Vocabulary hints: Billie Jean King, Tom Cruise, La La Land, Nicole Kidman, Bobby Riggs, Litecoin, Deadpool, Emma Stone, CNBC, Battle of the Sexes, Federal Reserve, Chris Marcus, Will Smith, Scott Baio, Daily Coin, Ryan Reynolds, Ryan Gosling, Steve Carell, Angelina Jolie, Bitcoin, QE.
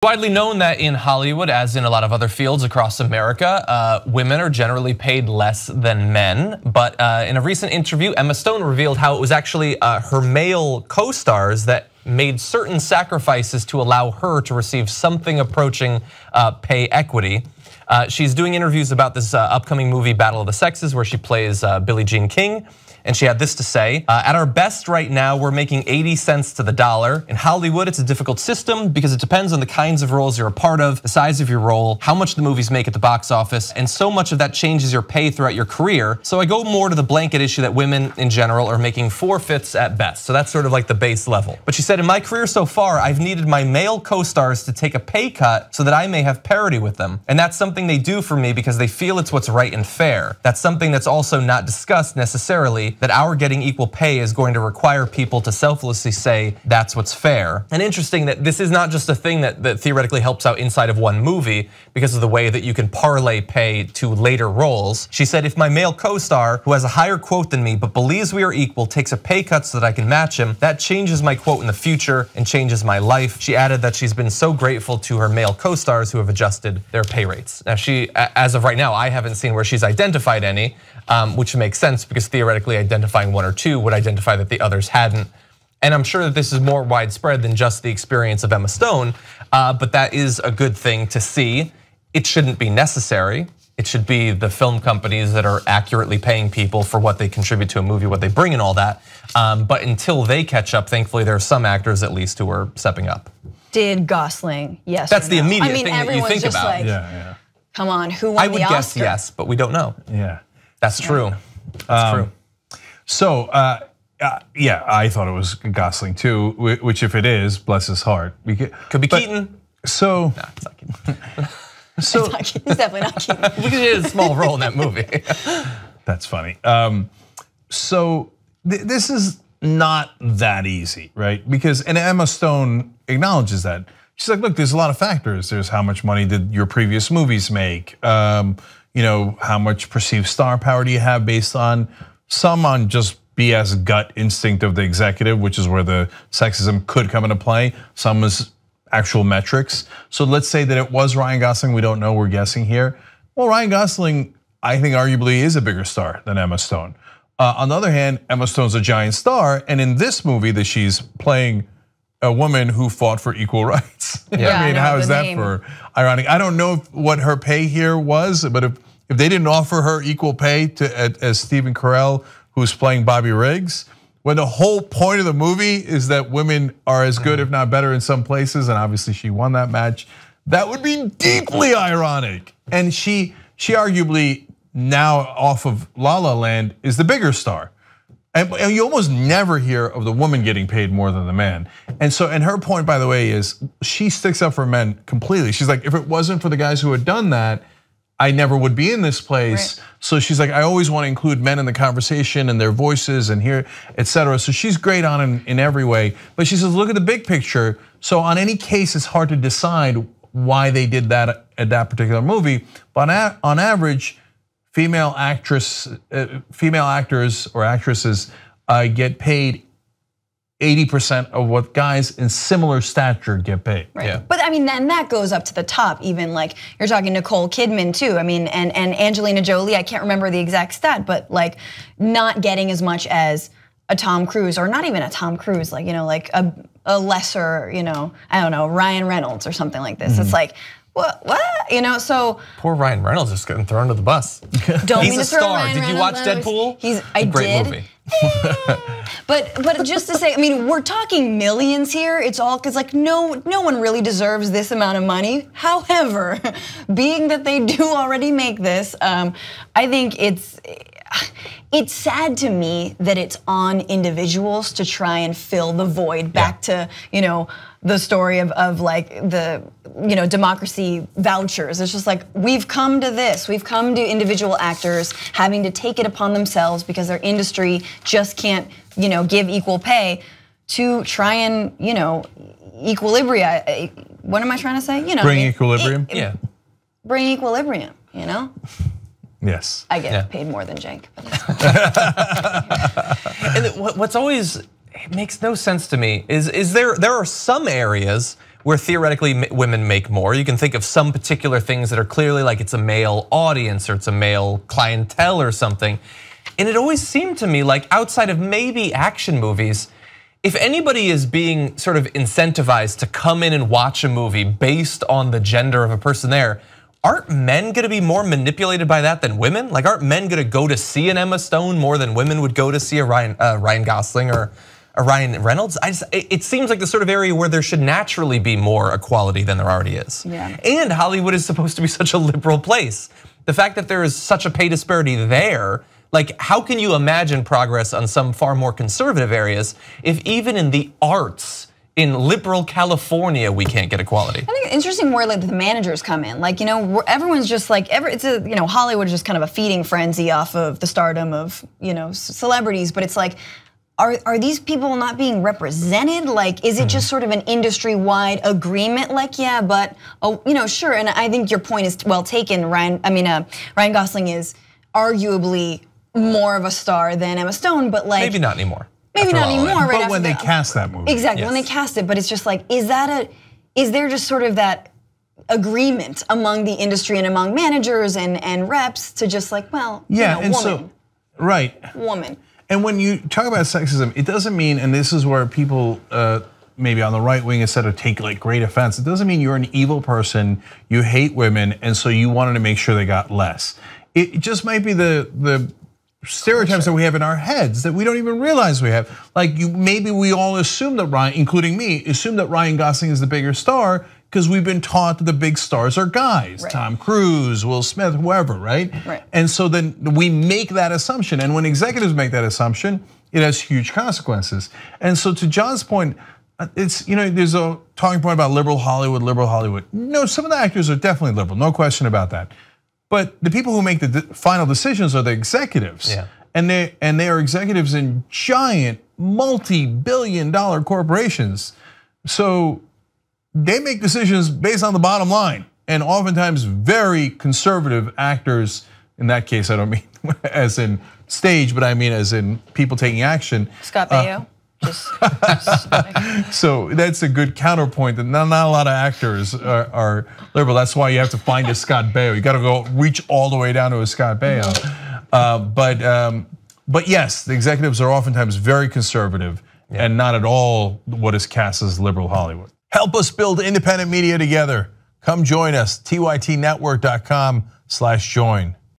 Widely known that in Hollywood, as in a lot of other fields across America, women are generally paid less than men. But in a recent interview, Emma Stone revealed how it was actually her male co-stars that made certain sacrifices to allow her to receive something approaching pay equity. She's doing interviews about this upcoming movie, Battle of the Sexes, where she plays Billie Jean King. And she had this to say, at our best right now, we're making 80 cents to the dollar. In Hollywood, it's a difficult system because it depends on the kinds of roles you're a part of, the size of your role, how much the movies make at the box office. And so much of that changes your pay throughout your career. So I go more to the blanket issue that women in general are making 4/5 at best. So that's sort of like the base level. But she said, in my career so far, I've needed my male co-stars to take a pay cut so that I may have parity with them. And that's something they do for me because they feel it's what's right and fair. That's something that's also not discussed necessarily, that our getting equal pay is going to require people to selflessly say that's what's fair. And interesting that this is not just a thing that theoretically helps out inside of one movie because of the way that you can parlay pay to later roles. She said, if my male co-star who has a higher quote than me but believes we are equal takes a pay cut so that I can match him, that changes my quote in the future and changes my life. She added that she's been so grateful to her male co-stars who have adjusted their pay rates. Now she, as of right now, I haven't seen where she's identified any, which makes sense because theoretically identifying one or two would identify that the others hadn't. And I'm sure that this is more widespread than just the experience of Emma Stone, but that is a good thing to see. It shouldn't be necessary. It should be the film companies that are accurately paying people for what they contribute to a movie, what they bring and all that. But until they catch up, thankfully there are some actors at least who are stepping up. Did Gosling, yes that's or no? The immediate thing that you think about. Like, yeah. Come on, who won the Oscar? I would guess yes, but we don't know. Yeah. That's true, that's true. So yeah, I thought it was Gosling too, which if it is, bless his heart. Could be Keaton. So. No, it's not Keaton. So, it's definitely not Keaton. Because he had a small role in that movie. That's funny. So this is not that easy, right? Because, and Emma Stone acknowledges that. She's like, look, there's a lot of factors. There's how much money did your previous movies make? You know, how much perceived star power do you have based on just BS gut instinct of the executive, which is where the sexism could come into play. Some is actual metrics. So let's say that it was Ryan Gosling. We don't know, we're guessing here. Well, Ryan Gosling, I think arguably is a bigger star than Emma Stone. On the other hand, Emma Stone's a giant star. And in this movie that she's playing a woman who fought for equal rights. Yeah, I mean, how is that for ironic? I don't know what her pay here was, but if they didn't offer her equal pay to as Steve Carell, who's playing Bobby Riggs, when the whole point of the movie is that women are as good, if not better, in some places, and obviously she won that match. That would be deeply ironic. And she arguably now off of La La Land is the bigger star. And you almost never hear of the woman getting paid more than the man. And so, and her point, by the way, is she sticks up for men completely. She's like, if it wasn't for the guys who had done that, I never would be in this place. Right. So she's like, I always want to include men in the conversation and their voices and hear, et cetera. So she's great on in every way, but she says, look at the big picture. So on any case, it's hard to decide why they did that at that particular movie. But on average, female actors or actresses get paid 80% of what guys in similar stature get paid. Right. Yeah. But I mean, then that goes up to the top, even like you're talking Nicole Kidman too. I mean, and Angelina Jolie, I can't remember the exact stat, but like not getting as much as a Tom Cruise, or not even a Tom Cruise, like, you know, like a lesser, you know, I don't know, Ryan Reynolds or something like this. Mm-hmm. It's like, what? You know, so. Poor Ryan Reynolds is getting thrown to the bus. Don't He's mean to a throw star. Ryan did Reynolds you watch Deadpool? It's a great movie. But just to say, I mean, we're talking millions here. It's all because like no one really deserves this amount of money. However, being that they do already make this, I think it's sad to me that it's on individuals to try and fill the void back to, you know, the story of like the, you know, democracy vouchers. It's just like, we've come to this. We've come to individual actors having to take it upon themselves because their industry just can't, you know, give equal pay to try and, you know, equilibria. What am I trying to say? You know, bring equilibrium. Yeah. Bring equilibrium, you know? Yes. I get paid more than Jake. But that's and what's always, it makes no sense to me, is there are some areas where theoretically women make more. You can think of some particular things that are clearly like it's a male audience or it's a male clientele or something. And it always seemed to me like outside of maybe action movies, if anybody is being sort of incentivized to come in and watch a movie based on the gender of a person there, aren't men gonna be more manipulated by that than women? Like, aren't men gonna go to see an Emma Stone more than women would go to see a Ryan Gosling or a Ryan Reynolds? It seems like the sort of area where there should naturally be more equality than there already is. Yeah. And Hollywood is supposed to be such a liberal place. The fact that there is such a pay disparity there, like, how can you imagine progress on some far more conservative areas if even in the arts, in liberal California, we can't get equality? I think it's interesting where like the managers come in. Like, you know, everyone's just like, it's a, you know, Hollywood is just kind of a feeding frenzy off of the stardom of, you know, celebrities, but it's like, are these people not being represented? Like, is it just sort of an industry-wide agreement? Like, yeah, but, oh, you know, sure, and I think your point is well taken, Ryan. I mean, Ryan Gosling is arguably more of a star than Emma Stone, but like— maybe not anymore. Maybe not anymore, right? But when they cast that movie. Exactly, when they cast it, but it's just like, is there just sort of that agreement among the industry and among managers and reps to just like, well, yeah, you know, woman. So, right. Woman. And when you talk about sexism, it doesn't mean, and this is where people maybe on the right wing instead of take like great offense, it doesn't mean you're an evil person, you hate women, and so you wanted to make sure they got less. It just might be the stereotypes that we have in our heads that we don't even realize we have. Like, you, maybe we all assume that Ryan, including me, assume that Ryan Gosling is the bigger star because we've been taught that the big stars are guys, right? Tom Cruise, Will Smith, whoever, right? And so then we make that assumption, and when executives make that assumption, it has huge consequences. And so to John's point, it's, you know, there's a talking point about liberal Hollywood. No, some of the actors are definitely liberal, no question about that. But the people who make the final decisions are the executives. Yeah. And they are executives in giant multi-billion-dollar corporations. So they make decisions based on the bottom line, and oftentimes very conservative actors. In that case, I don't mean as in stage, but I mean as in people taking action. Scott Baio. So that's a good counterpoint that not a lot of actors are liberal. That's why you have to find a Scott Baio. You got to go reach all the way down to a Scott Baio. But yes, the executives are oftentimes very conservative and not at all what is cast as liberal Hollywood. Help us build independent media together. Come join us. tytnetwork.com/join.